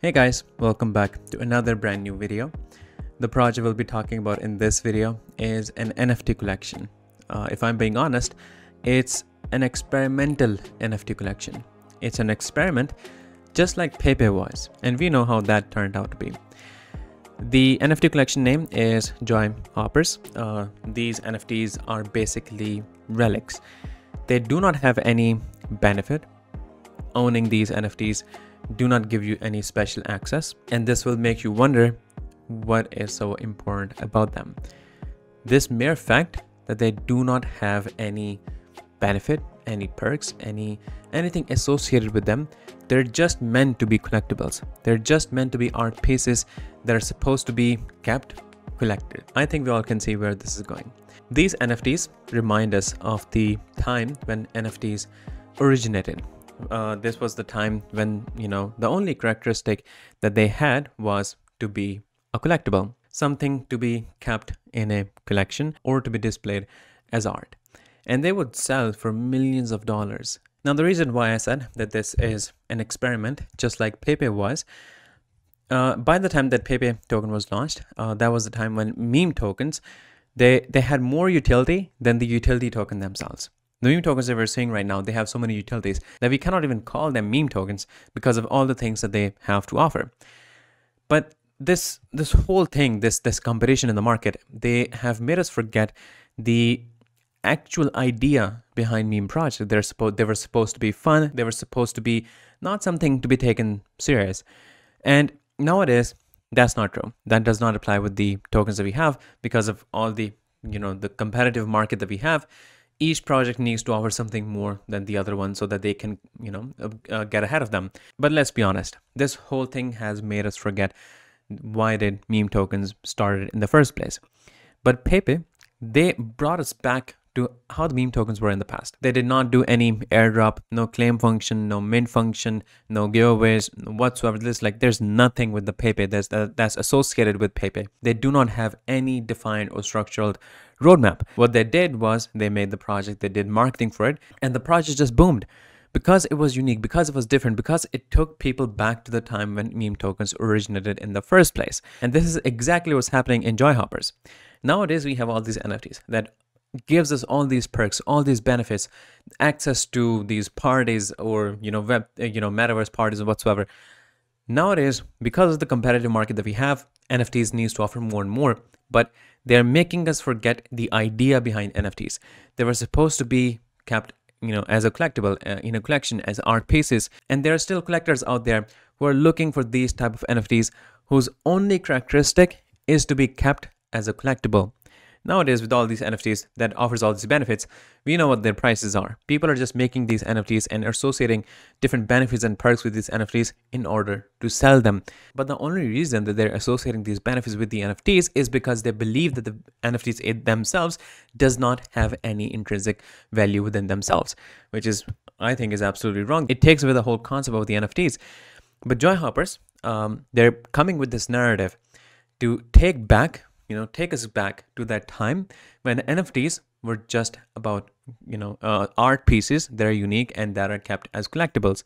Hey guys, welcome back to another brand new video. The project we'll be talking about in this video is an NFT collection. If I'm being honest, it's an experimental NFT collection. It's an experiment just like Pepe was, and we know how that turned out to be. The NFT collection name is Joy Hoppers. These NFTs are basically relics. They do not have any benefit. Owning these NFTs do not give you any special access, and this will make you wonder what is so important about them. This mere fact that they do not have any benefit, any perks, anything associated with them, they're just meant to be collectibles. They're just meant to be art pieces that are supposed to be kept collected. I think we all can see where this is going. These NFTs remind us of the time when NFTs originated. This was the time when, you know, the only characteristic that they had was to be a collectible, something to be kept in a collection or to be displayed as art. And they would sell for millions of dollars. Now, the reason why I said that this is an experiment, just like Pepe was, by the time that Pepe token was launched, that was the time when meme tokens, they had more utility than the utility token themselves. The meme tokens that we're seeing right now, they have so many utilities that we cannot even call them meme tokens because of all the things that they have to offer. But this whole thing, this competition in the market, they have made us forget the actual idea behind meme projects. They were supposed to be fun. They were supposed to be not something to be taken serious. And nowadays, that's not true. That does not apply with the tokens that we have because of all the, you know, the competitive market that we have. Each project needs to offer something more than the other one so that they can, you know, get ahead of them. But let's be honest, this whole thing has made us forget why did meme tokens started in the first place. But Pepe, they brought us back to how the meme tokens were in the past. They did not do any airdrop, no claim function, no mint function, no giveaways whatsoever. There's nothing with the Pepe that's associated with Pepe. They do not have any defined or structured roadmap. What they did was they made the project, they did marketing for it, and the project just boomed because it was unique, because it was different, because it took people back to the time when meme tokens originated in the first place. And this is exactly what's happening in Joy Hoppers. Nowadays, we have all these NFTs that gives us all these perks, all these benefits, access to these parties or, you know, metaverse parties or whatsoever. Nowadays, because of the competitive market that we have, NFTs needs to offer more and more, but they're making us forget the idea behind NFTs. They were supposed to be kept, you know, as a collectible, in a collection, as art pieces. And there are still collectors out there who are looking for these type of NFTs whose only characteristic is to be kept as a collectible. Nowadays, with all these NFTs that offers all these benefits, we know what their prices are. People are just making these NFTs and associating different benefits and perks with these NFTs in order to sell them. But the only reason that they're associating these benefits with the NFTs is because they believe that the NFTs themselves does not have any intrinsic value within themselves, which is, I think, is absolutely wrong. It takes away the whole concept of the NFTs. But Joy Hoppers, they're coming with this narrative to take us back to that time when NFTs were just about, you know, art pieces that are unique and that are kept as collectibles.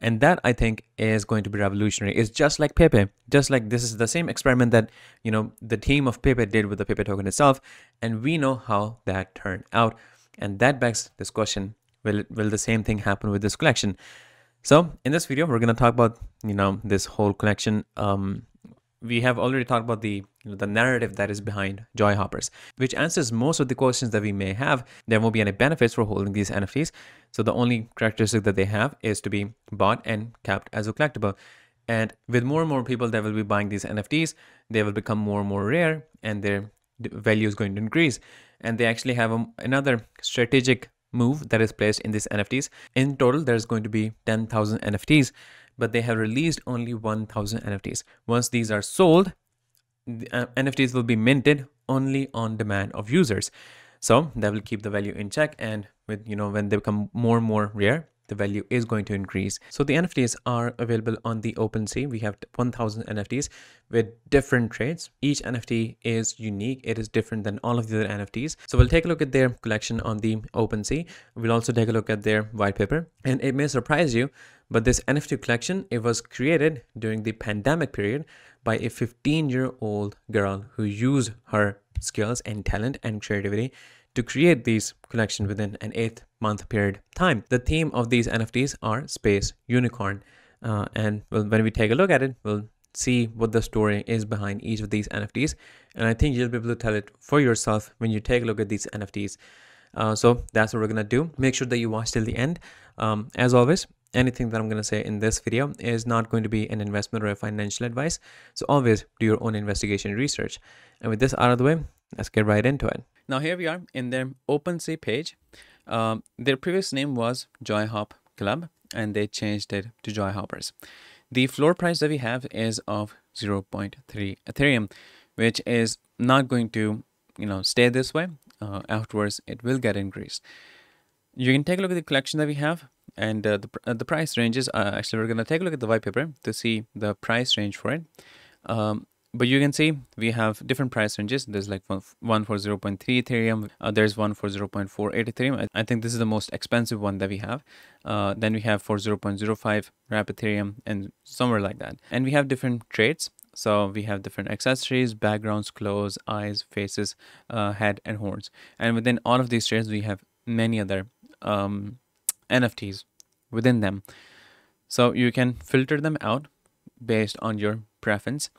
And that, I think, is going to be revolutionary. It's just like Pepe, just like this is the same experiment that, you know, the team of Pepe did with the Pepe token itself. And we know how that turned out. And that begs this question, will the same thing happen with this collection? So in this video, we're going to talk about, you know, this whole collection. We have already talked about the narrative that is behind Joy Hoppers, which answers most of the questions that we may have. There won't be any benefits for holding these NFTs. So the only characteristic that they have is to be bought and kept as a collectible. And with more and more people that will be buying these NFTs, they will become more and more rare and their value is going to increase. And they actually have another strategic move that is placed in these NFTs. In total, there's going to be 10,000 NFTs. But they have released only 1,000 NFTs. Once these are sold, the NFTs will be minted only on demand of users. So that will keep the value in check. And with, you know, when they become more and more rare, the value is going to increase. So the NFTs are available on the OpenSea. We have 1000 NFTs with different trades. Each NFT is unique. It is different than all of the other NFTs. So we'll take a look at their collection on the OpenSea. We'll also take a look at their white paper, and it may surprise you, but this NFT collection, it was created during the pandemic period by a 15-year-old girl who used her skills and talent and creativity to create these collection within an 8-month period time. The theme of these NFTs are space unicorn, and when we take a look at it, we'll see what the story is behind each of these NFTs, and I think you'll be able to tell it for yourself when you take a look at these NFTs. So that's what we're gonna do. Make sure that you watch till the end. As always, anything that I'm going to say in this video is not going to be an investment or a financial advice. So always do your own investigation and research. And with this out of the way, let's get right into it. Now here we are in their OpenSea page. Their previous name was Joy Hop Club, and they changed it to Joy Hoppers. The floor price that we have is of 0.3 Ethereum, which is not going to, stay this way. Afterwards, it will get increased. You can take a look at the collection that we have. And the price ranges, actually, we're going to take a look at the white paper to see the price range for it. But you can see we have different price ranges. There's like one for 0.3 Ethereum. There's one for 0.48 Ethereum. I think this is the most expensive one that we have. Then we have for 0.05 Wrap Ethereum and somewhere like that. And we have different traits. So we have different accessories, backgrounds, clothes, eyes, faces, head, and horns. And within all of these traits, we have many other NFTs within them, so you can filter them out based on your preference.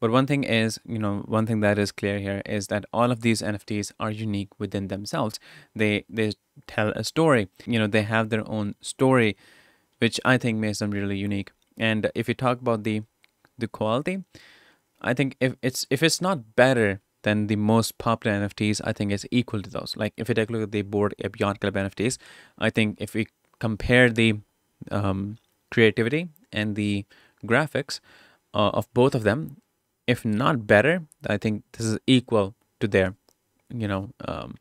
But one thing is, one thing that is clear here is that all of these NFTs are unique within themselves. They tell a story. They have their own story, which I think makes them really unique. And if you talk about the quality, I think if it's not better than the most popular NFTs, I think it's equal to those. Like if you take a look at the Bored Ape Yacht Club NFTs, I think if we compare the creativity and the graphics of both of them, if not better, I think this is equal to their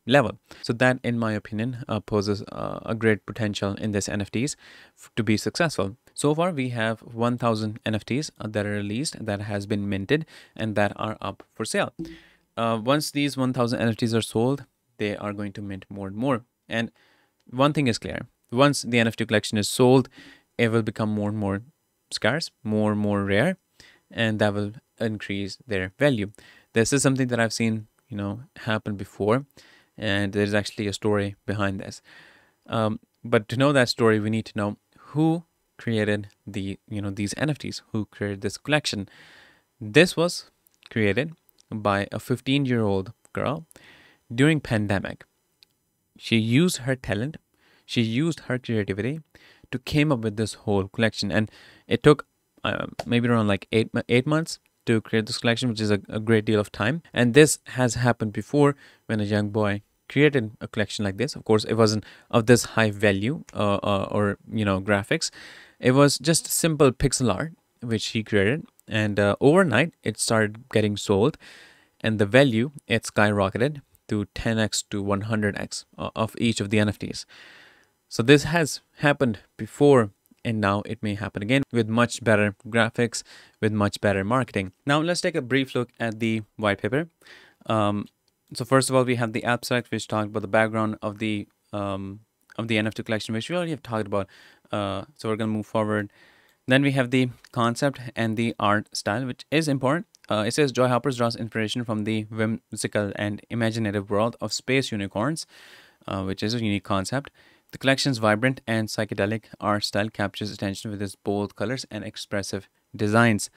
level. So that, in my opinion, poses a great potential in this NFTs to be successful. So far we have 1000 NFTs that are released, that has been minted, and that are up for sale. Once these 1000 NFTs are sold, they are going to mint more and more. And one thing is clear: once the NFT collection is sold, it will become more and more scarce, more and more rare, and that will increase their value. This is something that I've seen, happen before, and there's actually a story behind this. But to know that story, we need to know who created these NFTs, who created this collection. This was created by a 15-year-old girl during pandemic. She used her talent. She used her creativity to came up with this whole collection, and it took maybe around like eight months to create this collection, which is a great deal of time. And this has happened before when a young boy created a collection like this. Of course, it wasn't of this high value or graphics. It was just simple pixel art which he created, and overnight it started getting sold, and the value, it skyrocketed to 10x to 100x of each of the NFTs. So this has happened before, and now it may happen again with much better graphics, with much better marketing. Now let's take a brief look at the white paper. So first of all, we have the abstract, which talked about the background of the NFT collection, which we already have talked about. So we're going to move forward. Then we have the concept and the art style, which is important. It says Joy Hoppers draws inspiration from the whimsical and imaginative world of space unicorns, which is a unique concept. The collection's vibrant and psychedelic art style captures attention with its bold colors and expressive designs.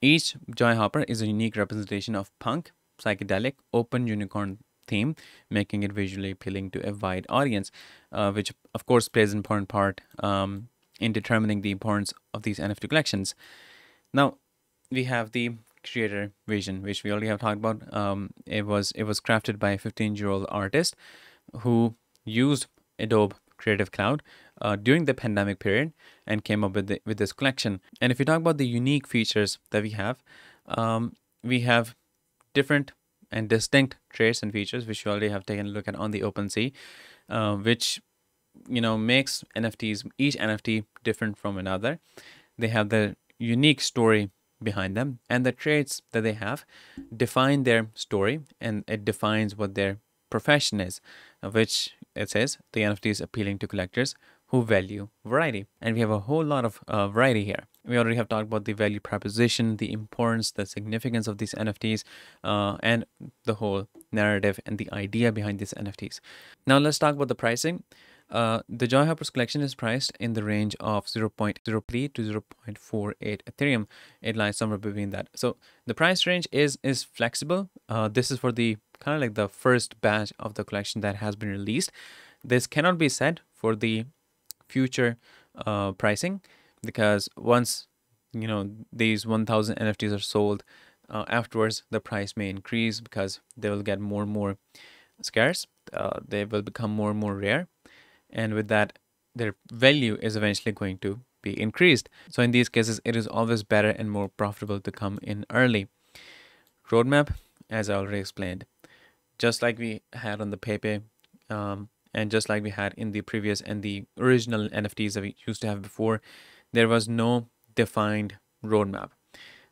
Each Joy Hopper is a unique representation of punk, psychedelic, open unicorn theme, making it visually appealing to a wide audience, which of course plays an important part in determining the importance of these NFT collections. Now we have the creator vision, which we already have talked about. It was crafted by a 15-year-old artist who used Adobe Creative Cloud during the pandemic period and came up with this collection. And if you talk about the unique features that we have different and distinct traits and features, which you already have taken a look at on the OpenSea, which you know, makes NFTs, each NFT different from another. They have the unique story behind them, and the traits that they have define their story, and it defines what their profession is, which it says the NFT is appealing to collectors who value variety. And we have a whole lot of variety here. We already have talked about the value proposition, the importance, the significance of these NFTs, and the whole narrative and the idea behind these NFTs. Now let's talk about the pricing. The Joy Hoppers collection is priced in the range of 0.03 to 0.48 Ethereum. It lies somewhere between that. So the price range is flexible. This is for the kind of like the first batch of the collection that has been released. This cannot be said for the future pricing, because once you know these 1,000 NFTs are sold, afterwards the price may increase because they will get more and more scarce. They will become more and more rare. And with that, their value is eventually going to be increased. So in these cases, it is always better and more profitable to come in early. Roadmap, as I already explained, just like we had on the Pepe, and just like we had in the previous and the original NFTs that we used to have before, there was no defined roadmap.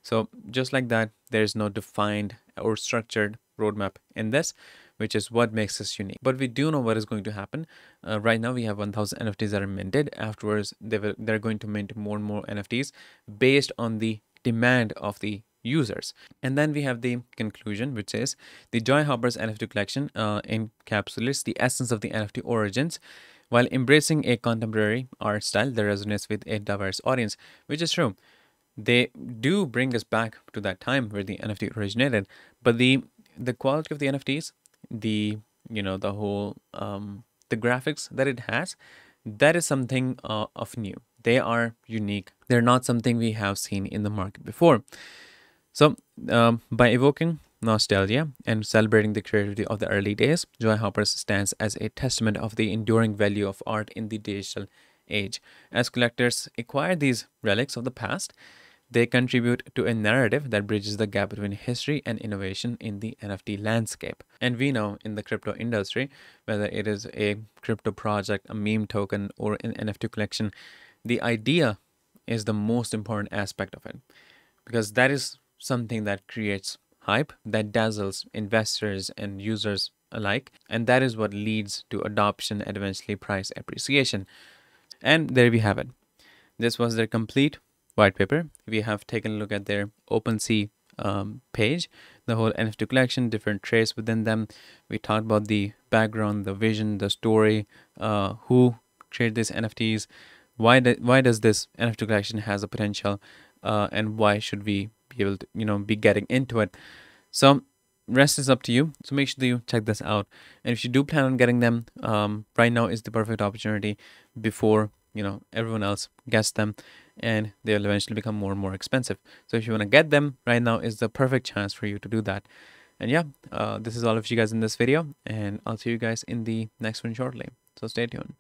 So just like that, there is no defined or structured roadmap in this, which is what makes us unique. But we do know what is going to happen. Right now, we have 1,000 NFTs that are minted. Afterwards, they're going to mint more and more NFTs based on the demand of the users. And then we have the conclusion, which is the Joy Hoppers NFT collection encapsulates the essence of the NFT origins while embracing a contemporary art style that resonates with a diverse audience, which is true. They do bring us back to that time where the NFT originated, but the quality of the NFTs, the you know the whole the graphics that it has, that is something of new. They are unique. They're not something we have seen in the market before. So by evoking nostalgia and celebrating the creativity of the early days, Joy Hoppers stands as a testament of the enduring value of art in the digital age. As collectors acquire these relics of the past, they contribute to a narrative that bridges the gap between history and innovation in the NFT landscape. And we know in the crypto industry, whether it is a crypto project, a meme token, or an NFT collection, the idea is the most important aspect of it, because that is something that creates hype, that dazzles investors and users alike, and that is what leads to adoption and eventually price appreciation. And there we have it. This was their complete white paper. We have taken a look at their OpenSea page, the whole NFT collection, different traits within them. We talked about the background, the vision, the story, who created these NFTs, why does this NFT collection has a potential, and why should we be able to, you know, be getting into it. So rest is up to you. So make sure that you check this out. And if you do plan on getting them, right now is the perfect opportunity before you know everyone else gets them, and they'll eventually become more and more expensive. So if you want to get them, right now is the perfect chance for you to do that. And yeah, this is all of you guys in this video, and I'll see you guys in the next one shortly. So stay tuned.